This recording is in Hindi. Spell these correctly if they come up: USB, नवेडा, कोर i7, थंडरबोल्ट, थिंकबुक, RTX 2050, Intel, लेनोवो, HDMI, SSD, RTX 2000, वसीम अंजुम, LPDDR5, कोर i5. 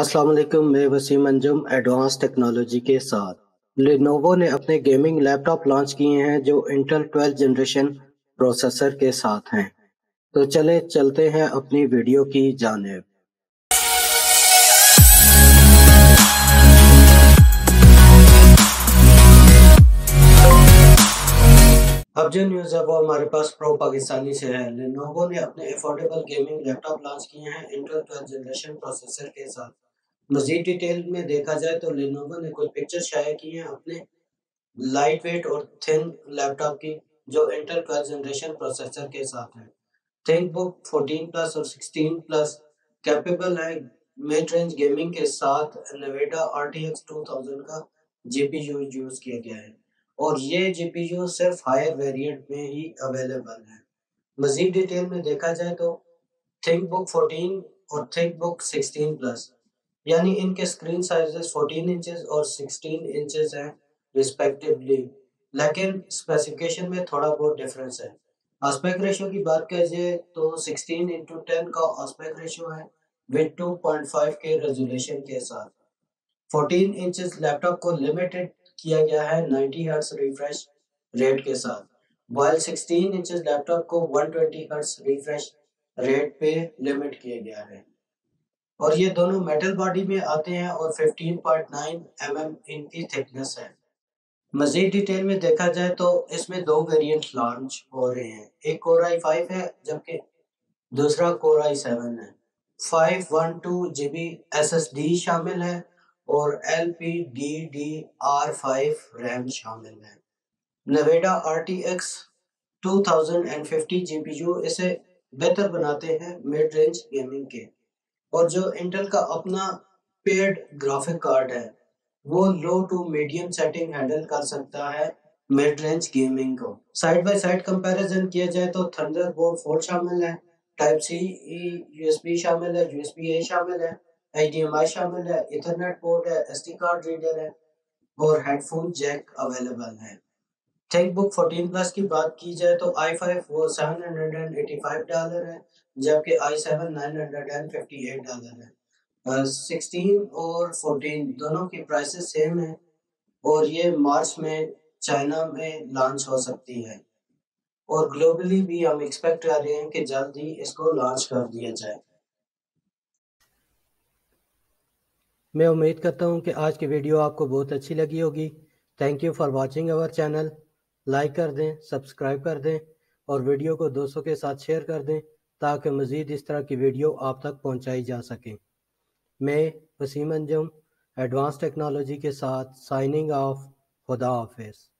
अस्सलाम वालेकुम, मैं वसीम अंजुम एडवांस टेक्नोलॉजी के साथ। लेनोवो ने अपने गेमिंग लैपटॉप लॉन्च किए हैं जो इंटेल 12 जनरेशन प्रोसेसर के साथ हैं। तो चलते हैं अपनी वीडियो की जानिब। अब जो न्यूज है वो हमारे पास प्रो पाकिस्तानी से है। लेनोवो ने अपने अफोर्डेबल गेमिंग लैपटॉप लॉन्च किए हैं इंटेल 12 जनरेशन प्रोसेसर के साथ। मजीद डिटेल में देखा जाए तो लेनोवो ने कुछ पिक्चर शाया की हैं अपने लाइटवेट और थिन लैपटॉप की जो इंटेल 12 जनरेशन प्रोसेसर के साथ है। थिंकबुक 14+ और 16+ कैपेबल है मिड रेंज गेमिंग के साथ। नवेडा RTX 2000 का GPU यूज किया गया है और ये GPU सिर्फ हायर वेरिएंट में ही अवेलेबल है। मजीद डिटेल में देखा जाए तो थिंकबुक 14 और थिंकबुक 16+ यानी इनके स्क्रीन साइजेस 14 इंचेस और 16 इंचेस हैं रिस्पेक्टिवली, लेकिन स्पेसिफिकेशन में थोड़ा बहुत डिफरेंस है। आस्पेक्ट रेशियो की बात करें तो 16:10 का आस्पेक्ट रेशियो है विद 2.5 के रेजोल्यूशन के साथ। 14 इंचेस लैपटॉप को लिमिटेड किया गया है 90 हर्ट्ज रिफ्रेश रेट के साथ, वाइल 16 इंचेस लैपटॉप को 120 हर्ट्ज रिफ्रेश रेट पे लिमिट किया गया है। और ये दोनों मेटल बॉडी में आते हैं और 15.9 mm इनकी थिकनेस है। मजीद डिटेल में देखा जाए तो इसमें दो वेरिएंट लॉन्च हो रहे हैं, एक कोर i5 है जबकि दूसरा कोर i7 है। 512 GB SSD शामिल है और LPDDR5 रैम शामिल है। नवेडा RTX 2050 GPU इसे बेहतर बनाते हैं मिड रेंज गेमिंग के, और जो इंटेल का अपना पेड ग्राफिक कार्ड है वो low to medium setting handle कर सकता है मिड रेंज गेमिंग को। साइड बाय साइड कंपैरिजन किया जाए तो थंडरबोल्ट 4 शामिल है, Type-C USB शामिल है, USB A शामिल है, HDMI शामिल है, इथरनेट पोर्ट है, SD कार्ड रीडर है और हेडफोन जैक अवेलेबल है। थिंकबुक 14+ की बात की जाए तो i5 वो $785 है जबकि i7 $958 है। 16 और 14 दोनों की प्राइसेस सेम है और ये मार्च में चाइना में लॉन्च हो सकती है और ग्लोबली भी हम एक्सपेक्ट कर रहे हैं कि जल्द ही इसको लॉन्च कर दिया जाए। मैं उम्मीद करता हूं कि आज की वीडियो आपको बहुत अच्छी लगी होगी। Thank you for watching our channel. Like कर दें, सब्सक्राइब कर दें और वीडियो को दोस्तों के साथ शेयर कर दें ताकि मज़ीद इस तरह की वीडियो आप तक पहुँचाई जा सकें। मैं वसीम अंजुम एडवांस टेक्नोलॉजी के साथ साइनिंग ऑफ। खुदा हाफिज़।